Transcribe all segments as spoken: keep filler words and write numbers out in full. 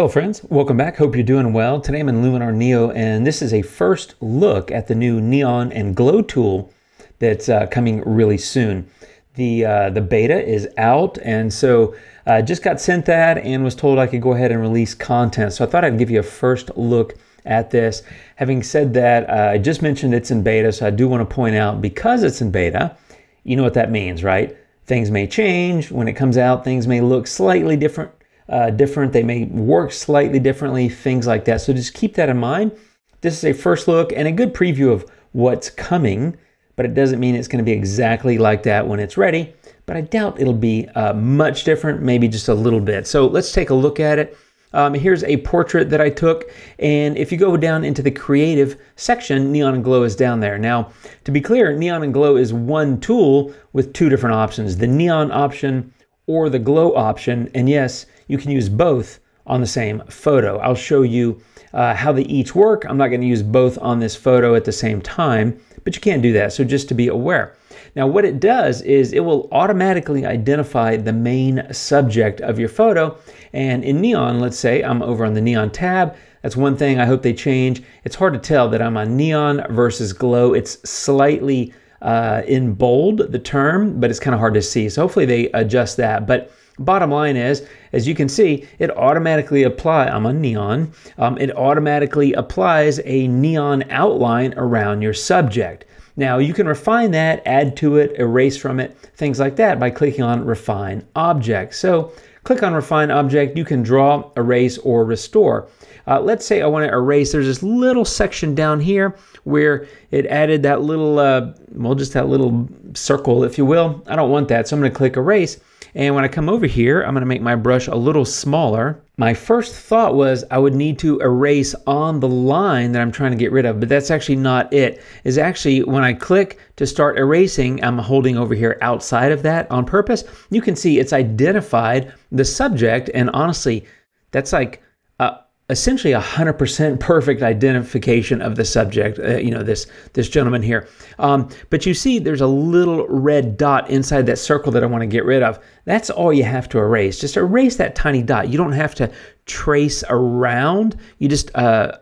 Hello friends, welcome back. Hope you're doing well. Today I'm in Luminar Neo, and this is a first look at the new Neon and Glow tool that's uh, coming really soon. The, uh, the beta is out, and so I uh, just got sent that and was told I could go ahead and release content. So I thought I'd give you a first look at this. Having said that, uh, I just mentioned it's in beta, so I do want to point out because it's in beta, you know what that means, right? Things may change. When it comes out, things may look slightly different. Uh, different, they may work slightly differently, things like that. So just keep that in mind. This is a first look and a good preview of what's coming, but it doesn't mean it's going to be exactly like that when it's ready, but I doubt it'll be uh, much different, maybe just a little bit. So let's take a look at it. Um, here's a portrait that I took, and if you go down into the creative section, Neon and Glow is down there. Now, to be clear, Neon and Glow is one tool with two different options, the Neon option or the Glow option, and yes, you can use both on the same photo. I'll show you uh, how they each work. I'm not going to use both on this photo at the same time, but you can do that, so just to be aware. Now what it does is it will automatically identify the main subject of your photo, and in Neon, let's say I'm over on the Neon tab. That's one thing I hope they change. It's hard to tell that I'm on Neon versus Glow. It's slightly Uh, in bold, the term, but it's kind of hard to see. So hopefully they adjust that. But bottom line is, as you can see, it automatically apply. I'm on Neon. Um, it automatically applies a neon outline around your subject. Now you can refine that, add to it, erase from it, things like that by clicking on Refine Object. So click on Refine Object. You can draw, erase, or restore. Uh, let's say I want to erase. There's this little section down here where it added that little, uh, well, just that little circle, if you will. I don't want that, so I'm going to click Erase. And when I come over here, I'm going to make my brush a little smaller. My first thought was I would need to erase on the line that I'm trying to get rid of, but that's actually not it. It's actually when I click to start erasing, I'm holding over here outside of that on purpose. You can see it's identified the subject, and honestly, that's like uh, essentially a hundred percent perfect identification of the subject. Uh, you know, this this gentleman here. Um, but you see, there's a little red dot inside that circle that I want to get rid of. That's all you have to erase. Just erase that tiny dot. You don't have to trace around. You just uh,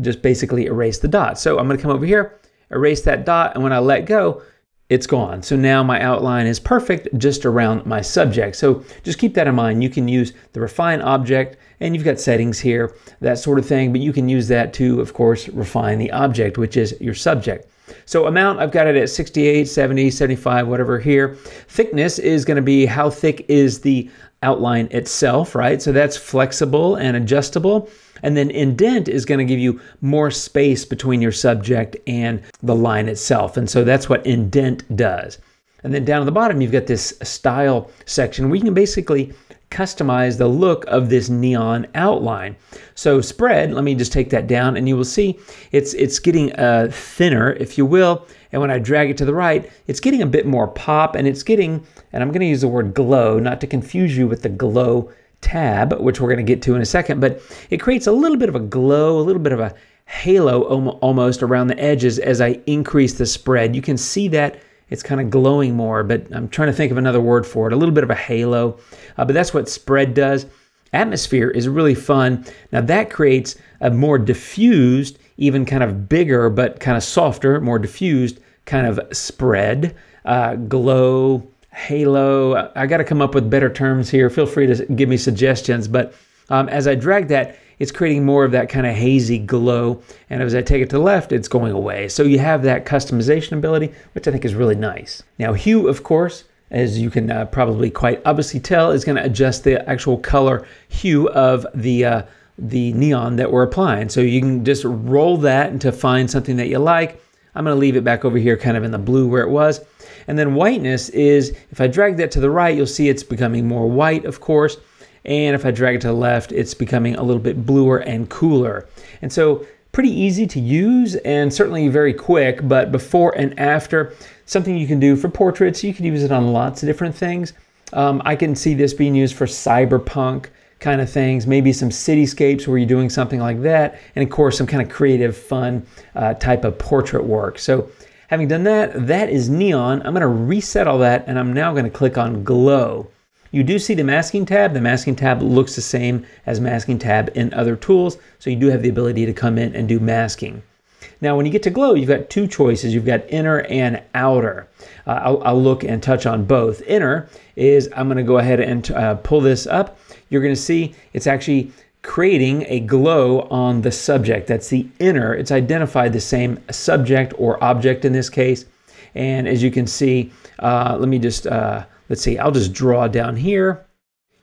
just basically erase the dot. So I'm going to come over here, erase that dot, and when I let go, it's gone. So now my outline is perfect just around my subject. So just keep that in mind. You can use the refine object, and you've got settings here, that sort of thing, but you can use that to, of course, refine the object, which is your subject. So amount, I've got it at sixty-eight, seventy, seventy-five, whatever here. Thickness is gonna be how thick is the outline itself, right? So that's flexible and adjustable. And then indent is going to give you more space between your subject and the line itself. And so that's what indent does. And then down at the bottom, you've got this style section. We can basically customize the look of this neon outline. So spread, let me just take that down, and you will see it's it's getting uh, thinner, if you will. And when I drag it to the right, it's getting a bit more pop, and it's getting, and I'm going to use the word glow, not to confuse you with the glow tab, which we're going to get to in a second, but it creates a little bit of a glow, a little bit of a halo almost around the edges as I increase the spread. You can see that it's kind of glowing more, but I'm trying to think of another word for it, a little bit of a halo, uh, but that's what spread does. Atmosphere is really fun. Now that creates a more diffused, even kind of bigger, but kind of softer, more diffused kind of spread, uh, glow, halo. I got to come up with better terms here. Feel free to give me suggestions. But um, as I drag that, it's creating more of that kind of hazy glow. And as I take it to the left, it's going away. So you have that customization ability, which I think is really nice. Now hue, of course, as you can uh, probably quite obviously tell, is going to adjust the actual color hue of the uh, the neon that we're applying. So you can just roll that and to find something that you like. I'm going to leave it back over here kind of in the blue where it was. And then whiteness is, if I drag that to the right, you'll see it's becoming more white, of course. And if I drag it to the left, it's becoming a little bit bluer and cooler. And so pretty easy to use and certainly very quick, but before and after, something you can do for portraits. You can use it on lots of different things. Um, I can see this being used for cyberpunk kind of things, maybe some cityscapes where you're doing something like that, and of course some kind of creative, fun uh, type of portrait work. So having done that, that is Neon. I'm going to reset all that, and I'm now going to click on Glow. You do see the masking tab. The masking tab looks the same as masking tab in other tools, so you do have the ability to come in and do masking. Now, when you get to Glow, you've got two choices. You've got inner and outer. Uh, I'll, I'll look and touch on both. Inner is, I'm going to go ahead and uh, pull this up. You're going to see it's actually creating a glow on the subject. That's the inner. It's identified the same subject or object in this case. And as you can see, uh, let me just, uh, let's see, I'll just draw down here.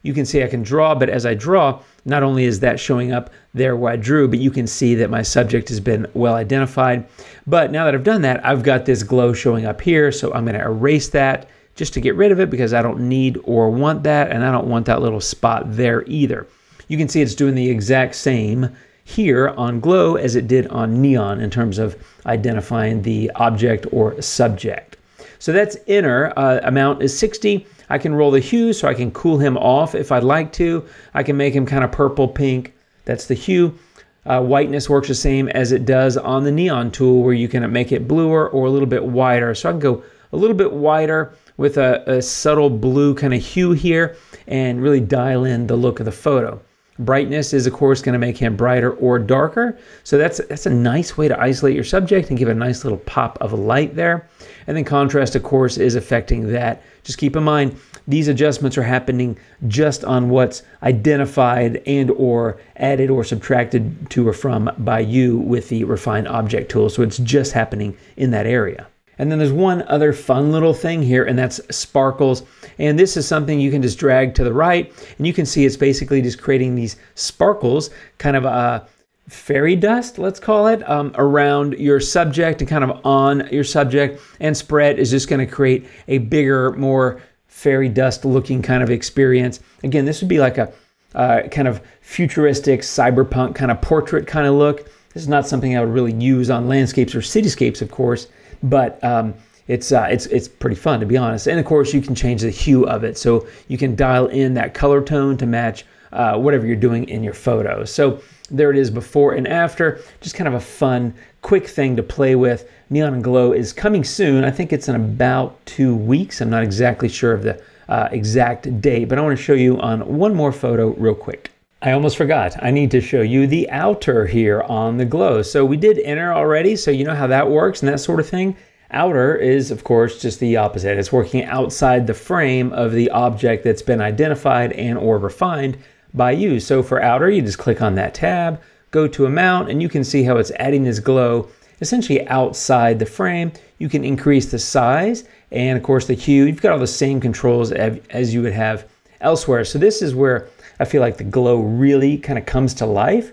You can see I can draw, but as I draw, not only is that showing up there where I drew, but you can see that my subject has been well identified. But now that I've done that, I've got this glow showing up here, so I'm going to erase that just to get rid of it because I don't need or want that, and I don't want that little spot there either. You can see it's doing the exact same here on Glow as it did on Neon in terms of identifying the object or subject. So that's inner. Uh, amount is sixty. I can roll the hue so I can cool him off if I'd like to. I can make him kind of purple pink. That's the hue. Uh, whiteness works the same as it does on the Neon tool where you can make it bluer or a little bit wider. So I can go a little bit wider with a, a subtle blue kind of hue here and really dial in the look of the photo. Brightness is, of course, going to make him brighter or darker. So that's, that's a nice way to isolate your subject and give it a nice little pop of light there. And then contrast, of course, is affecting that. Just keep in mind, these adjustments are happening just on what's identified and or added or subtracted to or from by you with the Refine Object tool. So it's just happening in that area. And then there's one other fun little thing here, and that's sparkles. And this is something you can just drag to the right, and you can see it's basically just creating these sparkles, kind of a fairy dust, let's call it, um, around your subject and kind of on your subject. And spread is just going to create a bigger, more fairy dust looking kind of experience. Again, this would be like a uh, kind of futuristic cyberpunk kind of portrait kind of look. This is not something I would really use on landscapes or cityscapes, of course, but um, it's, uh, it's, it's pretty fun, to be honest. And of course, you can change the hue of it. So you can dial in that color tone to match uh, whatever you're doing in your photo. So there it is before and after. Just kind of a fun, quick thing to play with. Neon and Glow is coming soon. I think it's in about two weeks. I'm not exactly sure of the uh, exact date, but I want to show you on one more photo real quick. I almost forgot. I need to show you the outer here on the Glow. So we did inner already, so you know how that works and that sort of thing. Outer is, of course, just the opposite. It's working outside the frame of the object that's been identified and or refined by you. So for outer, you just click on that tab, go to amount, and you can see how it's adding this glow essentially outside the frame. You can increase the size and, of course, the hue. You've got all the same controls as you would have elsewhere. So this is where I feel like the glow really kind of comes to life,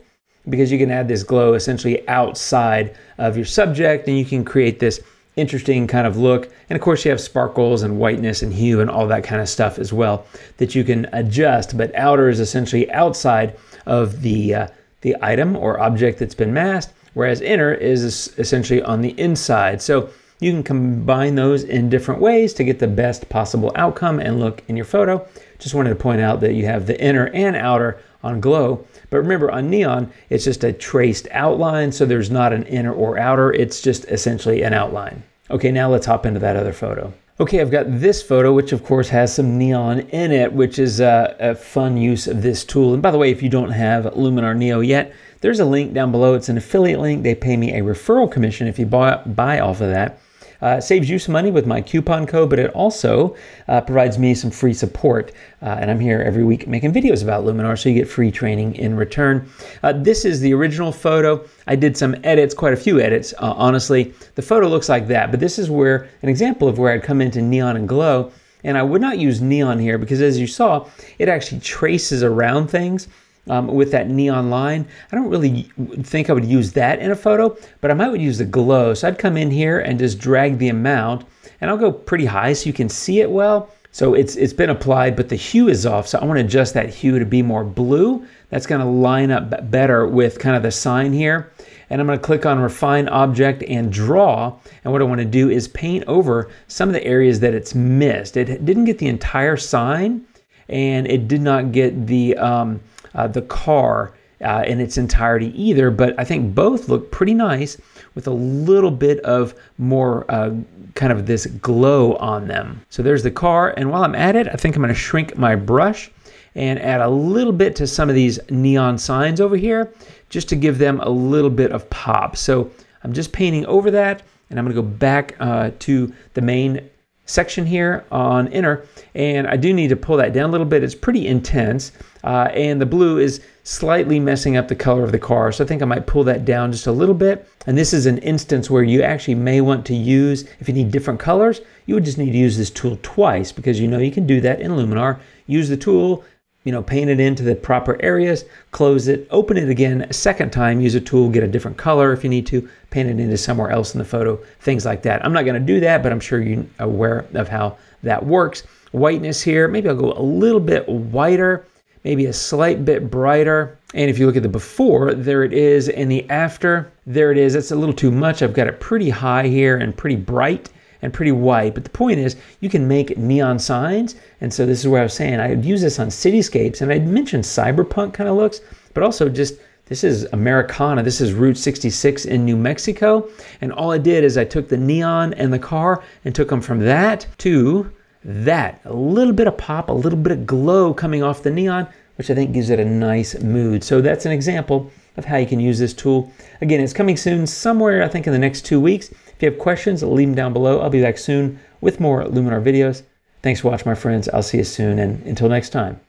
because you can add this glow essentially outside of your subject and you can create this interesting kind of look. And of course you have sparkles and whiteness and hue and all that kind of stuff as well that you can adjust, but outer is essentially outside of the, uh, the item or object that's been masked, whereas inner is essentially on the inside. So you can combine those in different ways to get the best possible outcome and look in your photo. Just wanted to point out that you have the inner and outer on Glow, but remember on Neon, it's just a traced outline, so there's not an inner or outer, it's just essentially an outline. Okay, now let's hop into that other photo. Okay, I've got this photo, which of course has some neon in it, which is a, a fun use of this tool. And by the way, if you don't have Luminar Neo yet, there's a link down below. It's an affiliate link. They pay me a referral commission if you buy, buy off of that. Uh, it saves you some money with my coupon code, but it also uh, provides me some free support. Uh, and I'm here every week making videos about Luminar, so you get free training in return. Uh, this is the original photo. I did some edits, quite a few edits, uh, honestly. The photo looks like that, but this is where an example of where I'd come into Neon and Glow. And I would not use Neon here because, as you saw, it actually traces around things. Um, with that neon line. I don't really think I would use that in a photo, but I might would use the glow. So I'd come in here and just drag the amount, and I'll go pretty high so you can see it well. So it's it's been applied, but the hue is off. So I want to adjust that hue to be more blue. That's going to line up better with kind of the sign here. And I'm going to click on Refine Object and Draw. And what I want to do is paint over some of the areas that it's missed. It didn't get the entire sign, and it did not get the... Um, Uh, the car uh, in its entirety either, but I think both look pretty nice with a little bit of more uh, kind of this glow on them. So there's the car, and while I'm at it, I think I'm gonna shrink my brush and add a little bit to some of these neon signs over here just to give them a little bit of pop. So I'm just painting over that, and I'm gonna go back uh, to the main section here on inner, and I do need to pull that down a little bit. It's pretty intense, uh, and the blue is slightly messing up the color of the car, so I think I might pull that down just a little bit. And this is an instance where you actually may want to use, if you need different colors, you would just need to use this tool twice, because you know you can do that in Luminar. Use the tool, you know, paint it into the proper areas, close it, open it again a second time, use a tool, get a different color if you need to, paint it into somewhere else in the photo, things like that. I'm not gonna do that, but I'm sure you're aware of how that works. Whiteness here, maybe I'll go a little bit whiter, maybe a slight bit brighter. And if you look at the before, there it is, and the after, there it is. It's a little too much. I've got it pretty high here and pretty bright and pretty white, but the point is you can make neon signs. And so this is where I was saying I would use this on cityscapes, and I'd mentioned cyberpunk kind of looks, but also just, this is Americana. This is Route sixty-six in New Mexico, and all I did is I took the neon and the car and took them from that to that. A little bit of pop, a little bit of glow coming off the neon, which I think gives it a nice mood. So that's an example of how you can use this tool. Again, it's coming soon, somewhere I think in the next two weeks. If you have questions, leave them down below. I'll be back soon with more Luminar videos. Thanks for watching, my friends. I'll see you soon, and until next time,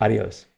adios.